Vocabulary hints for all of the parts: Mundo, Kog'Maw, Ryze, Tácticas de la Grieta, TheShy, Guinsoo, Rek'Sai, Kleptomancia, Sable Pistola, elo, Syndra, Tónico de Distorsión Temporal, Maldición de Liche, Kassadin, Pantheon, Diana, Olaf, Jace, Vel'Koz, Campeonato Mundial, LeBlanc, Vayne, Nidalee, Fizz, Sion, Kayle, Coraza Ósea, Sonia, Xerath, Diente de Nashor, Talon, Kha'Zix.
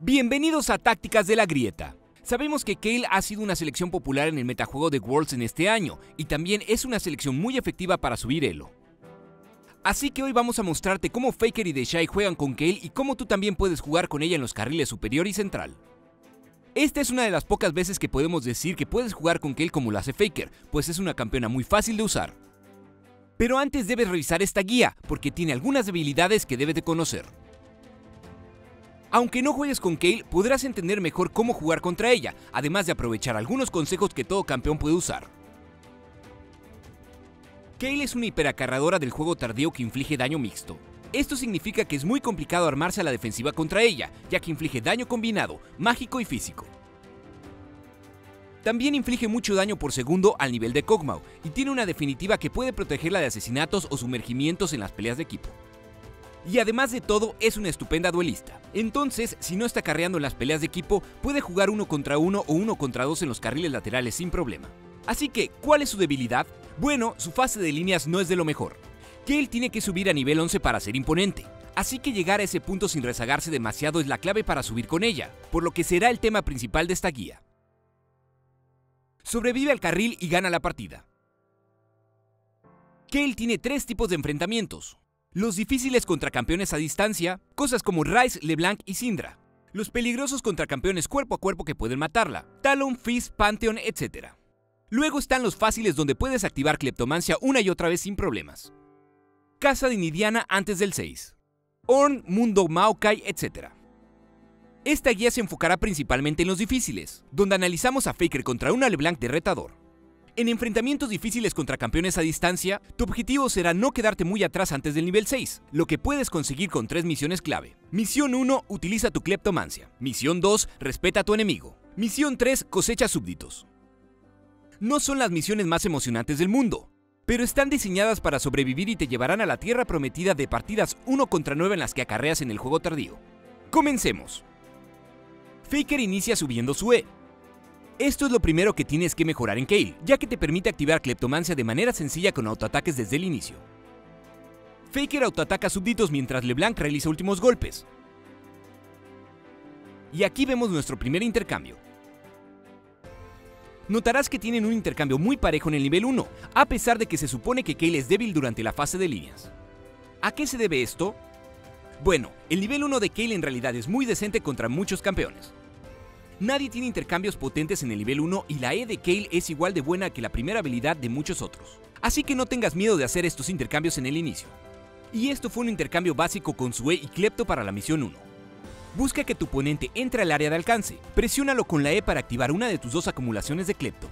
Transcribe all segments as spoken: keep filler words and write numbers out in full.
Bienvenidos a Tácticas de la Grieta. Sabemos que Kayle ha sido una selección popular en el metajuego de Worlds en este año, y también es una selección muy efectiva para subir elo. Así que hoy vamos a mostrarte cómo Faker y TheShy juegan con Kayle y cómo tú también puedes jugar con ella en los carriles superior y central. Esta es una de las pocas veces que podemos decir que puedes jugar con Kayle como lo hace Faker, pues es una campeona muy fácil de usar. Pero antes debes revisar esta guía, porque tiene algunas debilidades que debes de conocer. Aunque no juegues con Kayle, podrás entender mejor cómo jugar contra ella, además de aprovechar algunos consejos que todo campeón puede usar. Kayle es una hiperacarradora del juego tardío que inflige daño mixto. Esto significa que es muy complicado armarse a la defensiva contra ella, ya que inflige daño combinado, mágico y físico. También inflige mucho daño por segundo al nivel de Kog'Maw, y tiene una definitiva que puede protegerla de asesinatos o sumergimientos en las peleas de equipo. Y además de todo, es una estupenda duelista. Entonces, si no está carreando en las peleas de equipo, puede jugar uno contra uno o uno contra dos en los carriles laterales sin problema. Así que, ¿cuál es su debilidad? Bueno, su fase de líneas no es de lo mejor. Kayle tiene que subir a nivel once para ser imponente. Así que llegar a ese punto sin rezagarse demasiado es la clave para subir con ella, por lo que será el tema principal de esta guía. Sobrevive al carril y gana la partida. Kayle tiene tres tipos de enfrentamientos. Los difíciles contra campeones a distancia, cosas como Ryze, LeBlanc y Syndra. Los peligrosos contra campeones cuerpo a cuerpo que pueden matarla, Talon, Fizz, Pantheon, etcétera. Luego están los fáciles donde puedes activar Kleptomancia una y otra vez sin problemas. Kassadin y Diana antes del seis. Ornn, Mundo, Maokai, etcétera. Esta guía se enfocará principalmente en los difíciles, donde analizamos a Faker contra una LeBlanc de retador. En enfrentamientos difíciles contra campeones a distancia, tu objetivo será no quedarte muy atrás antes del nivel seis, lo que puedes conseguir con tres misiones clave. Misión uno, utiliza tu Kleptomancia. Misión dos, respeta a tu enemigo. Misión tres, cosecha súbditos. No son las misiones más emocionantes del mundo, pero están diseñadas para sobrevivir y te llevarán a la tierra prometida de partidas uno contra nueve en las que acarreas en el juego tardío. Comencemos. Faker inicia subiendo su E. Esto es lo primero que tienes que mejorar en Kayle, ya que te permite activar Kleptomancia de manera sencilla con autoataques desde el inicio. Faker autoataca súbditos mientras LeBlanc realiza últimos golpes. Y aquí vemos nuestro primer intercambio. Notarás que tienen un intercambio muy parejo en el nivel uno, a pesar de que se supone que Kayle es débil durante la fase de líneas. ¿A qué se debe esto? Bueno, el nivel uno de Kayle en realidad es muy decente contra muchos campeones. Nadie tiene intercambios potentes en el nivel uno y la E de Kayle es igual de buena que la primera habilidad de muchos otros. Así que no tengas miedo de hacer estos intercambios en el inicio. Y esto fue un intercambio básico con su E y Klepto para la misión uno. Busca que tu oponente entre al área de alcance, presiónalo con la E para activar una de tus dos acumulaciones de Klepto.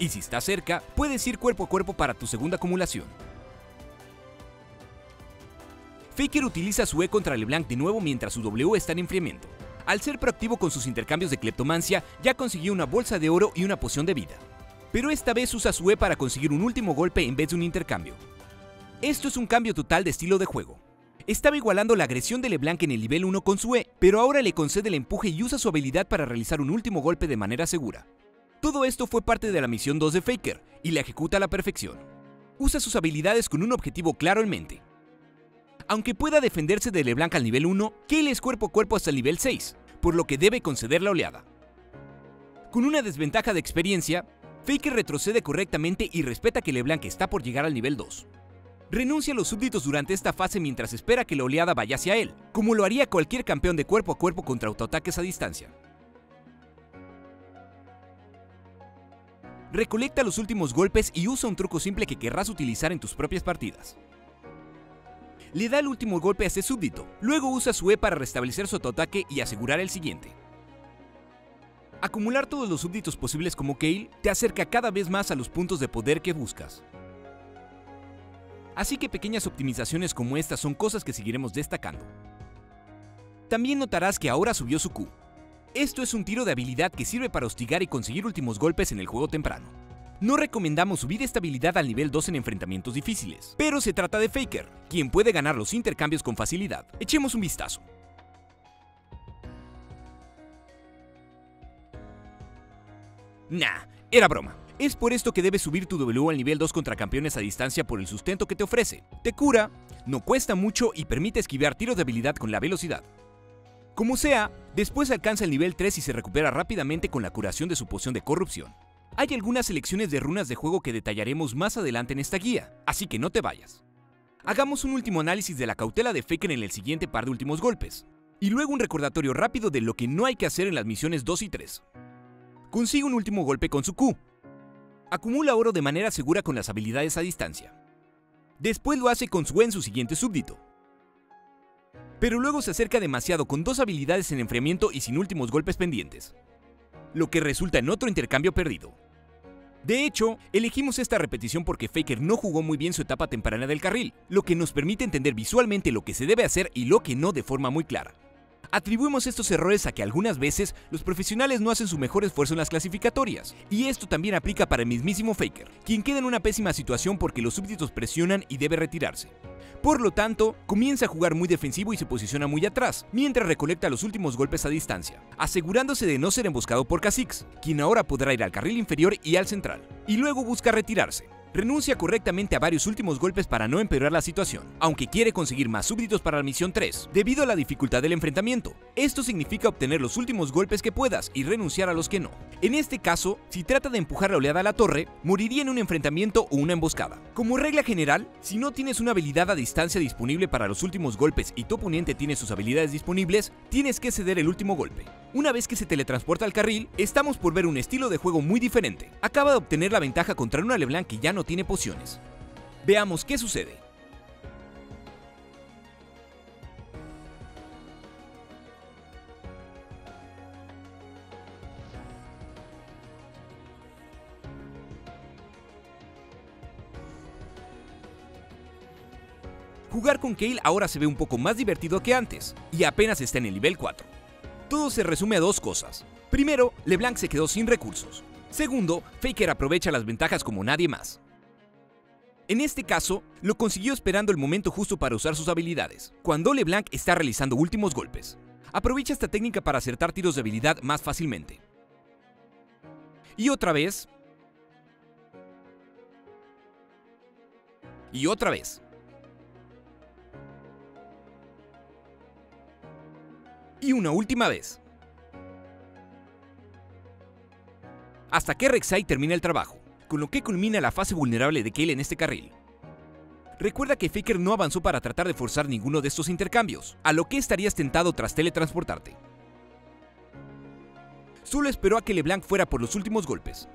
Y si está cerca, puedes ir cuerpo a cuerpo para tu segunda acumulación. Faker utiliza su E contra LeBlanc de nuevo mientras su W está en enfriamiento. Al ser proactivo con sus intercambios de Kleptomancia, ya consiguió una bolsa de oro y una poción de vida. Pero esta vez usa su E para conseguir un último golpe en vez de un intercambio. Esto es un cambio total de estilo de juego. Estaba igualando la agresión de LeBlanc en el nivel uno con su E, pero ahora le concede el empuje y usa su habilidad para realizar un último golpe de manera segura. Todo esto fue parte de la misión dos de Faker, y la ejecuta a la perfección. Usa sus habilidades con un objetivo claro en mente. Aunque pueda defenderse de LeBlanc al nivel uno, Kayle es cuerpo a cuerpo hasta el nivel seis, por lo que debe conceder la oleada. Con una desventaja de experiencia, Faker retrocede correctamente y respeta que LeBlanc está por llegar al nivel dos. Renuncia a los súbditos durante esta fase mientras espera que la oleada vaya hacia él, como lo haría cualquier campeón de cuerpo a cuerpo contra autoataques a distancia. Recolecta los últimos golpes y usa un truco simple que querrás utilizar en tus propias partidas. Le da el último golpe a este súbdito, luego usa su E para restablecer su autoataque y asegurar el siguiente. Acumular todos los súbditos posibles como Kayle te acerca cada vez más a los puntos de poder que buscas. Así que pequeñas optimizaciones como estas son cosas que seguiremos destacando. También notarás que ahora subió su Q. Esto es un tiro de habilidad que sirve para hostigar y conseguir últimos golpes en el juego temprano. No recomendamos subir esta habilidad al nivel dos en enfrentamientos difíciles, pero se trata de Faker, quien puede ganar los intercambios con facilidad. Echemos un vistazo. Nah, era broma. Es por esto que debes subir tu W al nivel dos contra campeones a distancia por el sustento que te ofrece. Te cura, no cuesta mucho y permite esquivar tiros de habilidad con la velocidad. Como sea, Después alcanza el nivel tres y se recupera rápidamente con la curación de su poción de corrupción. Hay algunas selecciones de runas de juego que detallaremos más adelante en esta guía, así que no te vayas. Hagamos un último análisis de la cautela de Faker en el siguiente par de últimos golpes, y luego un recordatorio rápido de lo que no hay que hacer en las misiones dos y tres. Consigue un último golpe con su Q. Acumula oro de manera segura con las habilidades a distancia. Después lo hace con su E en su siguiente súbdito. Pero luego se acerca demasiado con dos habilidades en enfriamiento y sin últimos golpes pendientes, lo que resulta en otro intercambio perdido. De hecho, elegimos esta repetición porque Faker no jugó muy bien su etapa temprana del carril, lo que nos permite entender visualmente lo que se debe hacer y lo que no de forma muy clara. Atribuimos estos errores a que algunas veces los profesionales no hacen su mejor esfuerzo en las clasificatorias, y esto también aplica para el mismísimo Faker, quien queda en una pésima situación porque los súbditos presionan y debe retirarse. Por lo tanto, comienza a jugar muy defensivo y se posiciona muy atrás, mientras recolecta los últimos golpes a distancia, asegurándose de no ser emboscado por Kha'Zix, quien ahora podrá ir al carril inferior y al central, y luego busca retirarse. Renuncia correctamente a varios últimos golpes para no empeorar la situación, aunque quiere conseguir más súbditos para la misión tres, debido a la dificultad del enfrentamiento. Esto significa obtener los últimos golpes que puedas y renunciar a los que no. En este caso, si trata de empujar la oleada a la torre, moriría en un enfrentamiento o una emboscada. Como regla general, si no tienes una habilidad a distancia disponible para los últimos golpes y tu oponente tiene sus habilidades disponibles, tienes que ceder el último golpe. Una vez que se teletransporta al carril, estamos por ver un estilo de juego muy diferente. Acaba de obtener la ventaja contra una LeBlanc que ya no tiene pociones. Veamos qué sucede. Jugar con Kayle ahora se ve un poco más divertido que antes, y apenas está en el nivel cuatro. Todo se resume a dos cosas. Primero, LeBlanc se quedó sin recursos. Segundo, Faker aprovecha las ventajas como nadie más. En este caso, lo consiguió esperando el momento justo para usar sus habilidades, cuando LeBlanc está realizando últimos golpes. Aprovecha esta técnica para acertar tiros de habilidad más fácilmente. Y otra vez. Y otra vez. Y una última vez. Hasta que Rek'Sai termina el trabajo, con lo que culmina la fase vulnerable de Kayle en este carril. Recuerda que Faker no avanzó para tratar de forzar ninguno de estos intercambios, a lo que estarías tentado tras teletransportarte. Solo esperó a que LeBlanc fuera por los últimos golpes.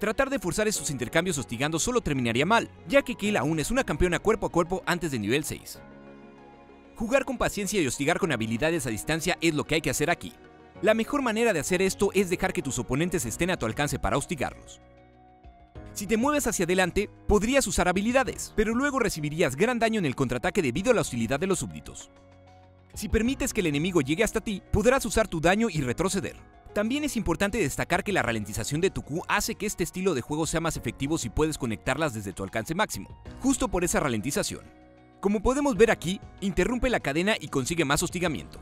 Tratar de forzar estos intercambios hostigando solo terminaría mal, ya que Kayle aún es una campeona cuerpo a cuerpo antes de nivel seis. Jugar con paciencia y hostigar con habilidades a distancia es lo que hay que hacer aquí. La mejor manera de hacer esto es dejar que tus oponentes estén a tu alcance para hostigarlos. Si te mueves hacia adelante, podrías usar habilidades, pero luego recibirías gran daño en el contraataque debido a la hostilidad de los súbditos. Si permites que el enemigo llegue hasta ti, podrás usar tu daño y retroceder. También es importante destacar que la ralentización de tu Q hace que este estilo de juego sea más efectivo si puedes conectarlas desde tu alcance máximo, justo por esa ralentización. Como podemos ver aquí, interrumpe la cadena y consigue más hostigamiento.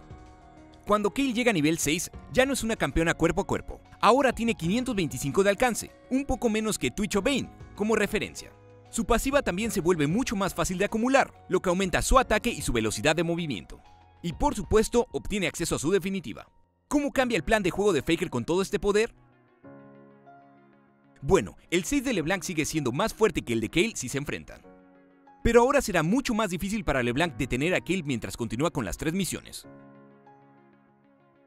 Cuando Kayle llega a nivel seis, ya no es una campeona cuerpo a cuerpo. Ahora tiene quinientos veinticinco de alcance, un poco menos que Twitch o Vayne, como referencia. Su pasiva también se vuelve mucho más fácil de acumular, lo que aumenta su ataque y su velocidad de movimiento. Y por supuesto, obtiene acceso a su definitiva. ¿Cómo cambia el plan de juego de Faker con todo este poder? Bueno, el seis de LeBlanc sigue siendo más fuerte que el de Kayle si se enfrentan. Pero ahora será mucho más difícil para LeBlanc detener a Kayle mientras continúa con las tres misiones.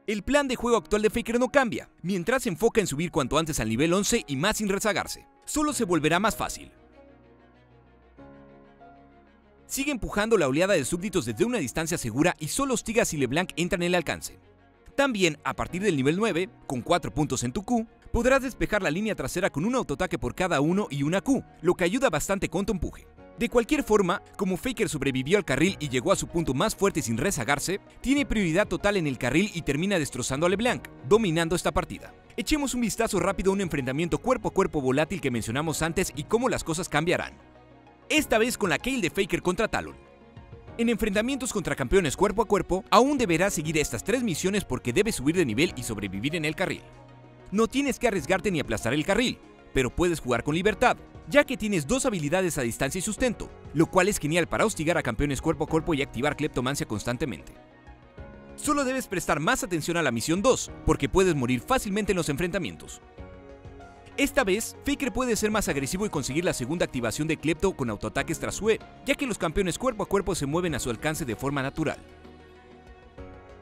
El plan de juego actual de Faker no cambia, mientras se enfoca en subir cuanto antes al nivel once y más sin rezagarse. Solo se volverá más fácil. Sigue empujando la oleada de súbditos desde una distancia segura y solo hostiga si LeBlanc entra en el alcance. También, a partir del nivel nueve, con cuatro puntos en tu Q, podrás despejar la línea trasera con un autoataque por cada uno y una Q, lo que ayuda bastante con tu empuje. De cualquier forma, como Faker sobrevivió al carril y llegó a su punto más fuerte sin rezagarse, tiene prioridad total en el carril y termina destrozando a LeBlanc, dominando esta partida. Echemos un vistazo rápido a un enfrentamiento cuerpo a cuerpo volátil que mencionamos antes y cómo las cosas cambiarán. Esta vez con la Kayle de Faker contra Talon. En enfrentamientos contra campeones cuerpo a cuerpo, aún deberás seguir estas tres misiones porque debes subir de nivel y sobrevivir en el carril. No tienes que arriesgarte ni aplastar el carril, pero puedes jugar con libertad, ya que tienes dos habilidades a distancia y sustento, lo cual es genial para hostigar a campeones cuerpo a cuerpo y activar Kleptomancia constantemente. Solo debes prestar más atención a la misión dos, porque puedes morir fácilmente en los enfrentamientos. Esta vez, Faker puede ser más agresivo y conseguir la segunda activación de Klepto con autoataques tras su E, ya que los campeones cuerpo a cuerpo se mueven a su alcance de forma natural.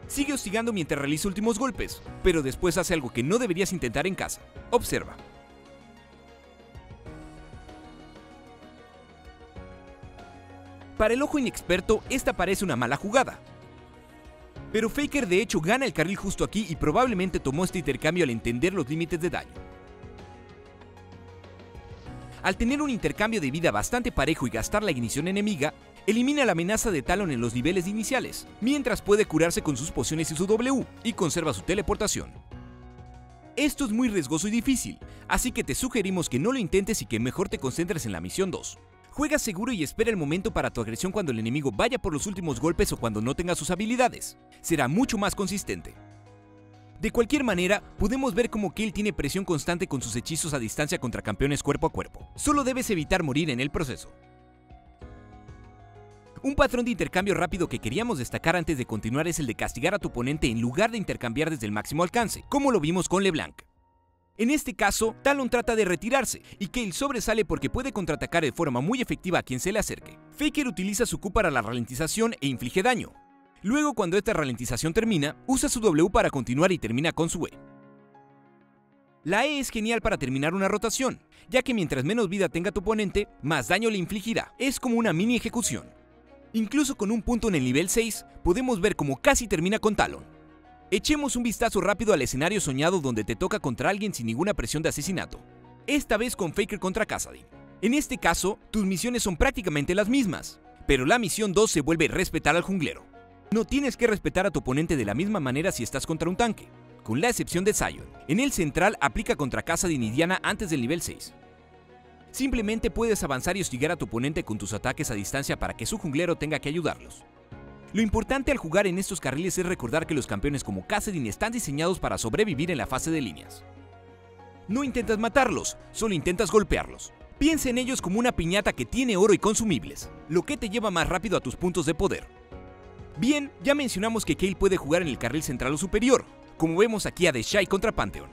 Sigue hostigando mientras realiza últimos golpes, pero después hace algo que no deberías intentar en casa. Observa. Para el ojo inexperto, esta parece una mala jugada. Pero Faker de hecho gana el carril justo aquí y probablemente tomó este intercambio al entender los límites de daño. Al tener un intercambio de vida bastante parejo y gastar la ignición enemiga, elimina la amenaza de Talon en los niveles iniciales, mientras puede curarse con sus pociones y su W, y conserva su teleportación. Esto es muy riesgoso y difícil, así que te sugerimos que no lo intentes y que mejor te concentres en la misión dos. Juega seguro y espera el momento para tu agresión cuando el enemigo vaya por los últimos golpes o cuando no tenga sus habilidades. Será mucho más consistente. De cualquier manera, podemos ver cómo Kayle tiene presión constante con sus hechizos a distancia contra campeones cuerpo a cuerpo. Solo debes evitar morir en el proceso. Un patrón de intercambio rápido que queríamos destacar antes de continuar es el de castigar a tu oponente en lugar de intercambiar desde el máximo alcance, como lo vimos con LeBlanc. En este caso, Talon trata de retirarse y Kayle sobresale porque puede contraatacar de forma muy efectiva a quien se le acerque. Faker utiliza su Q para la ralentización e inflige daño. Luego, cuando esta ralentización termina, usa su W para continuar y termina con su E. La E es genial para terminar una rotación, ya que mientras menos vida tenga tu oponente, más daño le infligirá. Es como una mini ejecución. Incluso con un punto en el nivel seis, podemos ver cómo casi termina con Talon. Echemos un vistazo rápido al escenario soñado donde te toca contra alguien sin ninguna presión de asesinato. Esta vez con Faker contra Kassadin. En este caso, tus misiones son prácticamente las mismas, pero la misión dos se vuelve respetar al junglero. No tienes que respetar a tu oponente de la misma manera si estás contra un tanque, con la excepción de Sion. En el central aplica contra Kassadin y Diana antes del nivel seis. Simplemente puedes avanzar y hostigar a tu oponente con tus ataques a distancia para que su junglero tenga que ayudarlos. Lo importante al jugar en estos carriles es recordar que los campeones como Kassadin están diseñados para sobrevivir en la fase de líneas. No intentas matarlos, solo intentas golpearlos. Piensa en ellos como una piñata que tiene oro y consumibles, lo que te lleva más rápido a tus puntos de poder. Bien, ya mencionamos que Kayle puede jugar en el carril central o superior, como vemos aquí a TheShy contra Pantheon.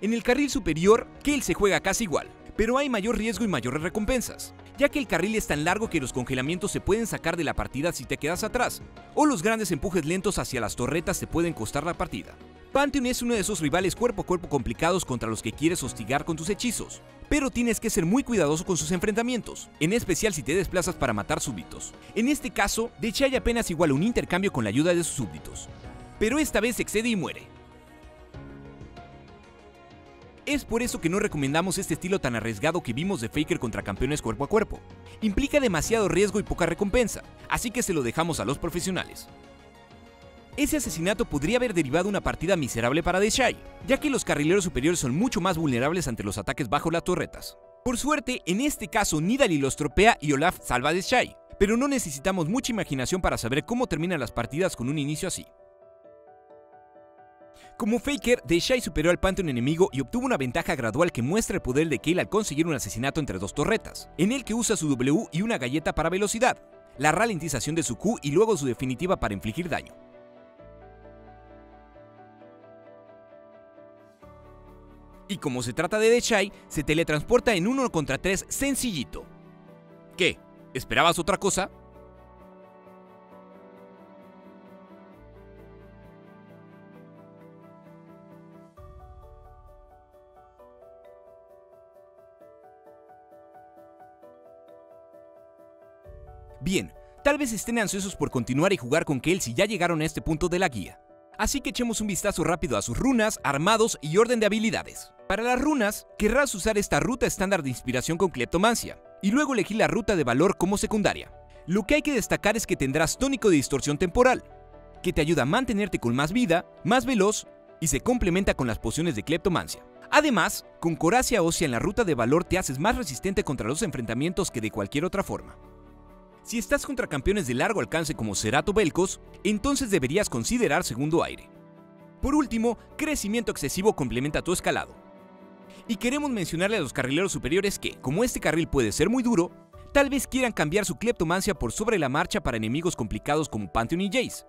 En el carril superior, Kayle se juega casi igual, pero hay mayor riesgo y mayores recompensas, ya que el carril es tan largo que los congelamientos se pueden sacar de la partida si te quedas atrás, o los grandes empujes lentos hacia las torretas te pueden costar la partida. Pantheon es uno de esos rivales cuerpo a cuerpo complicados contra los que quieres hostigar con tus hechizos, pero tienes que ser muy cuidadoso con sus enfrentamientos, en especial si te desplazas para matar súbditos. En este caso, TheShy apenas iguala un intercambio con la ayuda de sus súbditos, pero esta vez excede y muere. Es por eso que no recomendamos este estilo tan arriesgado que vimos de Faker contra campeones cuerpo a cuerpo. Implica demasiado riesgo y poca recompensa, así que se lo dejamos a los profesionales. Ese asesinato podría haber derivado una partida miserable para TheShy, ya que los carrileros superiores son mucho más vulnerables ante los ataques bajo las torretas. Por suerte, en este caso Nidalee los tropea y Olaf salva a TheShy, pero no necesitamos mucha imaginación para saber cómo terminan las partidas con un inicio así. Como Faker, TheShy superó al Pantheon enemigo y obtuvo una ventaja gradual que muestra el poder de Kayle al conseguir un asesinato entre dos torretas, en el que usa su W y una galleta para velocidad, la ralentización de su Q y luego su definitiva para infligir daño. Y como se trata de TheShy, se teletransporta en uno contra tres sencillito. ¿Qué? ¿Esperabas otra cosa? Bien, tal vez estén ansiosos por continuar y jugar con Kayle si ya llegaron a este punto de la guía. Así que echemos un vistazo rápido a sus runas, armados y orden de habilidades. Para las runas, querrás usar esta ruta estándar de inspiración con Kleptomancia, y luego elegir la ruta de valor como secundaria. Lo que hay que destacar es que tendrás Tónico de Distorsión Temporal, que te ayuda a mantenerte con más vida, más veloz, y se complementa con las pociones de Kleptomancia. Además, con Coraza Ósea en la ruta de valor te haces más resistente contra los enfrentamientos que de cualquier otra forma. Si estás contra campeones de largo alcance como Xerath o Vel'Koz, entonces deberías considerar segundo aire. Por último, crecimiento excesivo complementa tu escalado. Y queremos mencionarle a los carrileros superiores que, como este carril puede ser muy duro, tal vez quieran cambiar su Kleptomancia por sobre la marcha para enemigos complicados como Pantheon y Jace.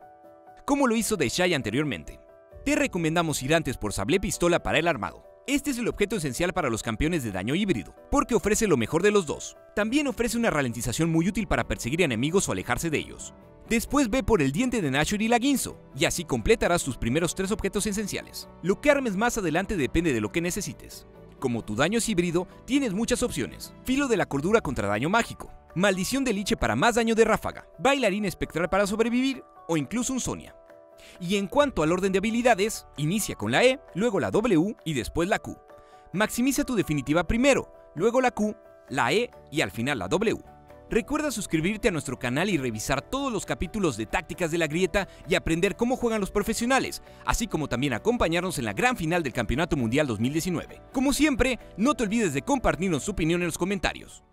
como lo hizo TheShy anteriormente. Te recomendamos ir antes por Sable Pistola para el armado. Este es el objeto esencial para los campeones de daño híbrido, porque ofrece lo mejor de los dos. También ofrece una ralentización muy útil para perseguir enemigos o alejarse de ellos. Después ve por el Diente de Nashor y la Guinsoo, y así completarás tus primeros tres objetos esenciales. Lo que armes más adelante depende de lo que necesites. Como tu daño es híbrido, tienes muchas opciones. Filo de la Cordura contra daño mágico, Maldición de Liche para más daño de ráfaga, Bailarina Espectral para sobrevivir, o incluso un Sonia. Y en cuanto al orden de habilidades, inicia con la E, luego la W y después la Q. Maximiza tu definitiva primero, luego la Q, la E y al final la W. Recuerda suscribirte a nuestro canal y revisar todos los capítulos de Tácticas de la Grieta y aprender cómo juegan los profesionales, así como también acompañarnos en la gran final del Campeonato Mundial dos mil diecinueve. Como siempre, no te olvides de compartirnos tu opinión en los comentarios.